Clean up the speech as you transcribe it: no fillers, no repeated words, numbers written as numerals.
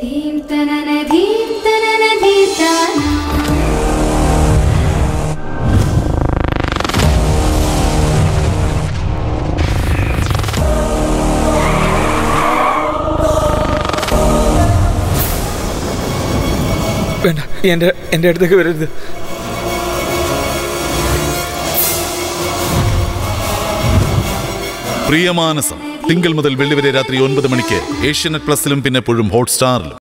എന്റെ അടുത്തേക്ക് വരരുത്. പ്രിയമാനസം തിങ്കൾ മുതൽ വെള്ളി വരെ രാത്രി 9 മണിക്ക് ഏഷ്യാനെറ്റ് പ്ലസിലും പിന്നെ എപ്പോഴും ഹോട്ട്സ്റ്റാറിലും.